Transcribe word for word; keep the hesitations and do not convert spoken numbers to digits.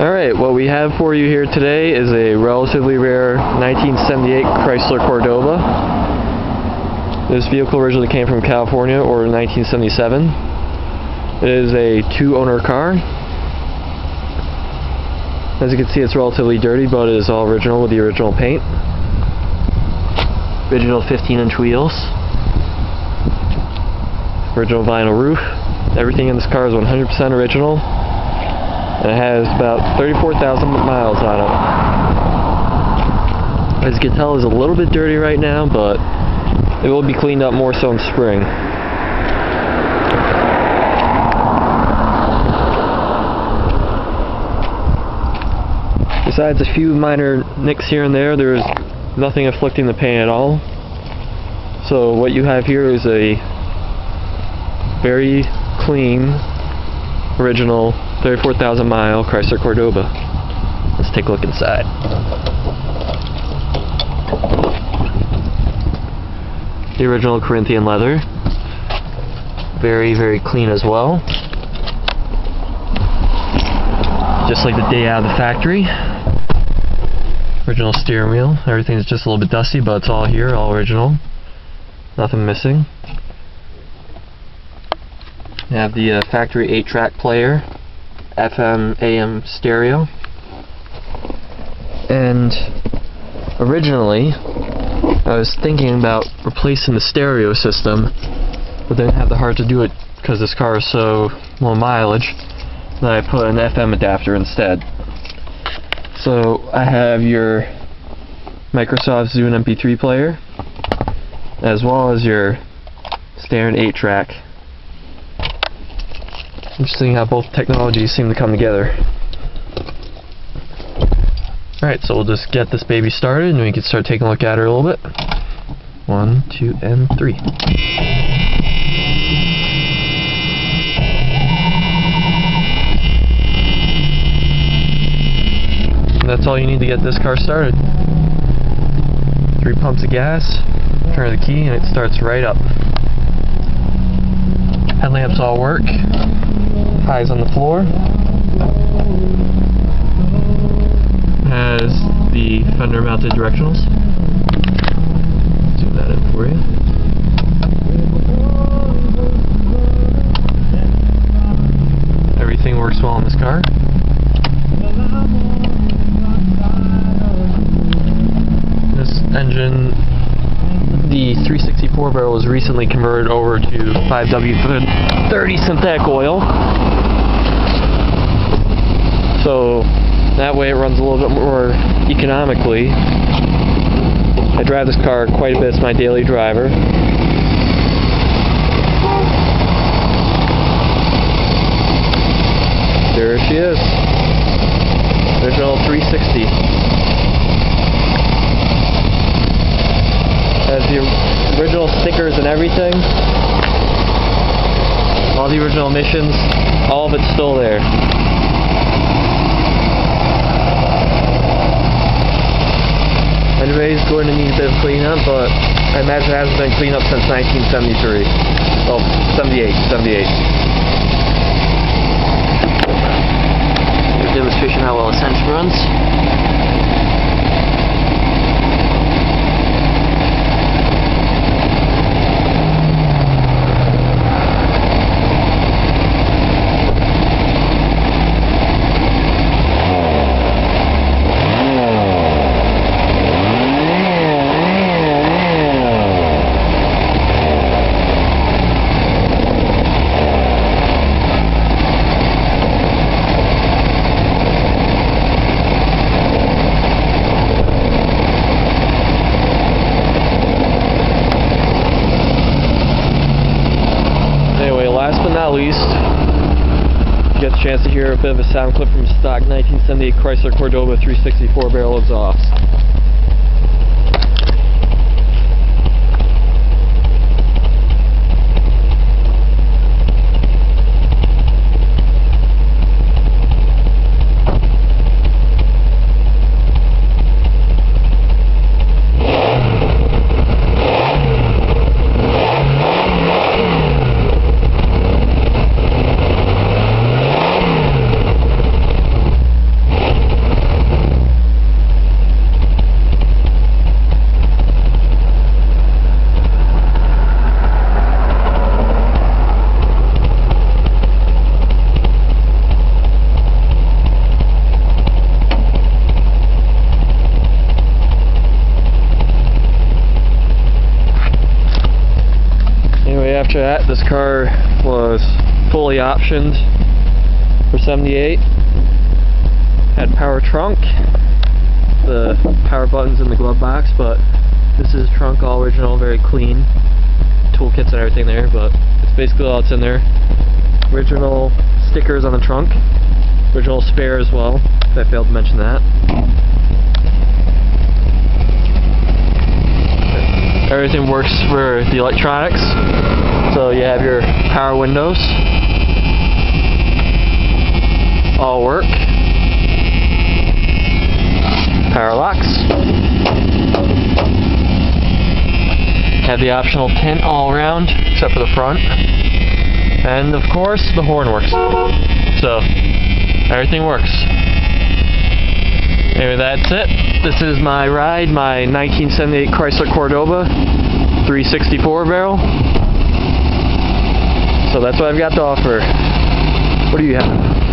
Alright, what we have for you here today is a relatively rare nineteen seventy-eight Chrysler Cordoba. This vehicle originally came from California, or nineteen seventy-seven. It is a two-owner car. As you can see, it's relatively dirty, but it is all original with the original paint. Original fifteen inch wheels. Original vinyl roof. Everything in this car is one hundred percent original. And it has about thirty-four thousand miles on it. As you can tell, it's a little bit dirty right now, but it will be cleaned up more so in spring. Besides a few minor nicks here and there, there's nothing afflicting the paint at all. So what you have here is a very clean, original thirty-four thousand mile Chrysler Cordoba. Let's take a look inside. The original Corinthian leather. Very, very clean as well. Just like the day out of the factory. Original steering wheel. Everything's just a little bit dusty, but it's all here, all original. Nothing missing. You have the uh, factory eight track player, F M A M stereo, and originally I was thinking about replacing the stereo system, but didn't have the heart to do it because this car is so low mileage that I put an F M adapter instead. So I have your Microsoft Zune M P three player, as well as your standard eight track. Interesting how both technologies seem to come together. Alright, so we'll just get this baby started and we can start taking a look at her a little bit. One, two, and three. And that's all you need to get this car started. Three pumps of gas, turn of the key, and it starts right up. Headlamps all work. Eyes on the floor. Has the fender mounted directionals. Zoom that in for you. Everything works well in this car. This engine, the three sixty-four barrel, was recently converted over to five W thirty synthetic oil. So that way it runs a little bit more economically. I drive this car quite a bit, it's my daily driver. There she is. There's an old three sixty. Has the original stickers and everything. All the original emissions, all of it's still there. Anyways, going to need a bit of cleanup, but I imagine it hasn't been cleaned up since nineteen seventy-three. Well, seventy-eight, seventy-eight. Here's a demonstration how well a Sense runs. Last but not least, you get the chance to hear a bit of a sound clip from stock nineteen seventy-eight Chrysler Cordoba three sixty-four barrel exhaust. chat, this car was fully optioned for seventy-eight. Had power trunk, the power buttons in the glove box, but this is trunk all original, very clean. Toolkits and everything there, but it's basically all that's in there. Original stickers on the trunk. Original spare as well, if I failed to mention that. Everything works for the electronics. So you have your power windows. All work. Power locks. Have the optional tint all around, except for the front. And of course, the horn works. So, everything works. Anyway, that's it. This is my ride, my nineteen seventy-eight Chrysler Cordoba three sixty-four barrel. So that's what I've got to offer. What do you have?